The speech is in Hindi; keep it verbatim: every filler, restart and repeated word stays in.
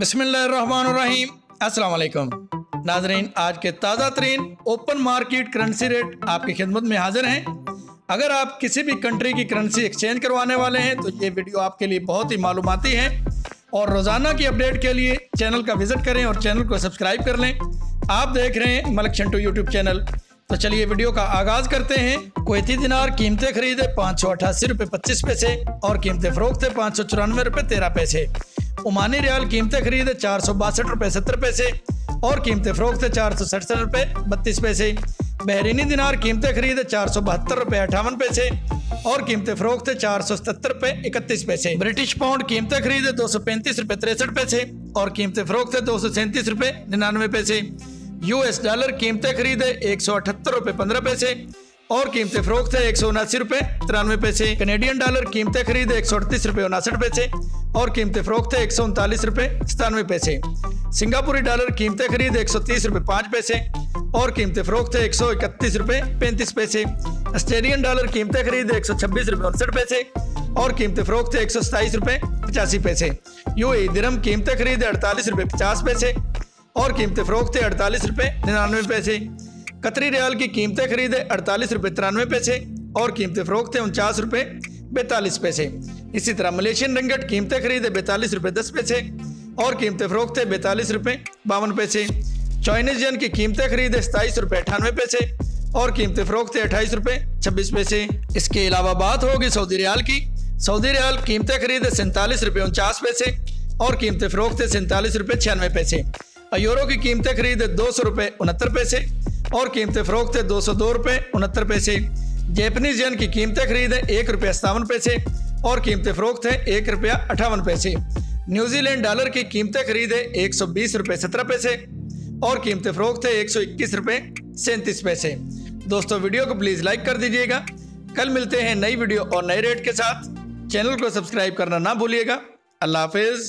बिस्मिल्लाहिर्रहमानिर्रहीम अस्सलाम वालेकुम नाजरीन, आज के ताज़ा तरीन ओपन मार्केट करेंसी रेट आपकी खिदमत में हाजिर हैं। अगर आप किसी भी कंट्री की करेंसी एक्सचेंज करवाने वाले हैं तो ये वीडियो आपके लिए बहुत ही मालूमाती है और रोज़ाना की अपडेट के लिए चैनल का विज़िट करें और चैनल को सब्सक्राइब कर लें। आप देख रहे हैं मलिक शंटू यूट्यूब चैनल। तो चलिए वीडियो का आगाज़ करते हैं। कुवैती दिनार कीमतें खरीदे पाँच सौ अठासी रुपये पच्चीस पैसे और कीमतें फ़रोख्त है पाँच सौ चौरानवे रुपये तेरह पैसे। ओमानी रियाल कीमतें खरीदे चार सौ बासठ रुपये सत्तर पैसे और कीमतें फ़रोख्त है चार सौ सड़सठ रुपये बत्तीस पैसे। बहरीनी दिनार कीमतें खरीदे चार सौ बहत्तर रुपये अठावन पैसे और कीमतें फ़रोख्त है चार सौ सत्तर रुपये इकतीस पैसे। ब्रिटिश पाउंड कीमतें खरीदे दो सौ पैंतीस रुपये तिरसठ पैसे और कीमतें फ़रोख्त है दो सौ सैंतीस रुपये निन्यानवे पैसे। यूएस डॉलर कीमतें खरीदे एक सौ अठहत्तर रुपये पंद्रह पैसे और कीमतें फ़रोख्त है एक सौ उनासी रुपये तिरानवे पैसे। कनेडियन डॉलर कीमतें खरीदे एक सौ अड़तीस रुपये उनासठ पैसे और कीमतें फ़रोख्त है एक सौ उनतालीस रुपये सतानवे पैसे। सिंगापुरी डॉलर कीमतें खरीदे एक सौ तीस रुपये पाँच पैसे और कीमतें फ़रोख्त है एक सौ इकतीस रुपये पैंतीस पैसे। ऑस्ट्रेलियन डॉलर कीमतें खरीदे एक सौ छब्बीस रुपये उनसठ पैसे और कीमतें फ़रोख्त है एक सौ सताईस रुपये पचासी पैसे। यूएई दिरहम कीमतें खरीदे अड़तालीस रुपये पचास पैसे और कीमतें फ़रोख्त है अड़तालीस रुपये निन्यानवे पैसे। कतरी रियाल की कीमतें खरीदे अड़तालीस रुपये तिरानवे पैसे और कीमतें फ़रोख्त है उनचास रुपये बैतालीस पैसे। इसी तरह मलेशियन रिंगट कीमतें खरीदे बैतालीस रुपये दस पैसे और कीमतें फ़रोख्त है बैतालीस रुपये बावन पैसे। चाइनीज़ येन की कीमतें खरीदे सताईस रुपये अठानवे पैसे और कीमतें फ़रोख्त है अट्ठाईस रुपये छब्बीस पैसे। इसके अलावा बात होगी सऊदी रियाल की। सऊदी रियाल कीमतें खरीदे सैंतालीस रुपये उनचास पैसे और कीमतें फ़रोख्त है सैंतालीस रुपये छियानवे पैसे। यूरो की कीमतें खरीदे दो सौ रुपये उनहत्तर पैसे और कीमतें फ़रोख्त है दो सौ दो रुपये उनहत्तर पैसे। जैपनीज येन की कीमतें खरीदे एक रुपया सतावन पैसे और कीमतें फ़रोख्त है एक रुपया अठावन पैसे। न्यूजीलैंड डॉलर की कीमतें खरीदे एक सौ बीस रुपये सत्रह पैसे और कीमतें फ़रोख्त है एक सौ इक्कीस रुपये सैंतीस पैसे। दोस्तों, वीडियो को प्लीज़ लाइक कर दीजिएगा। कल मिलते हैं नई वीडियो और नए रेट के साथ। चैनल को सब्सक्राइब करना ना भूलिएगा। अल्लाह हाफिज़।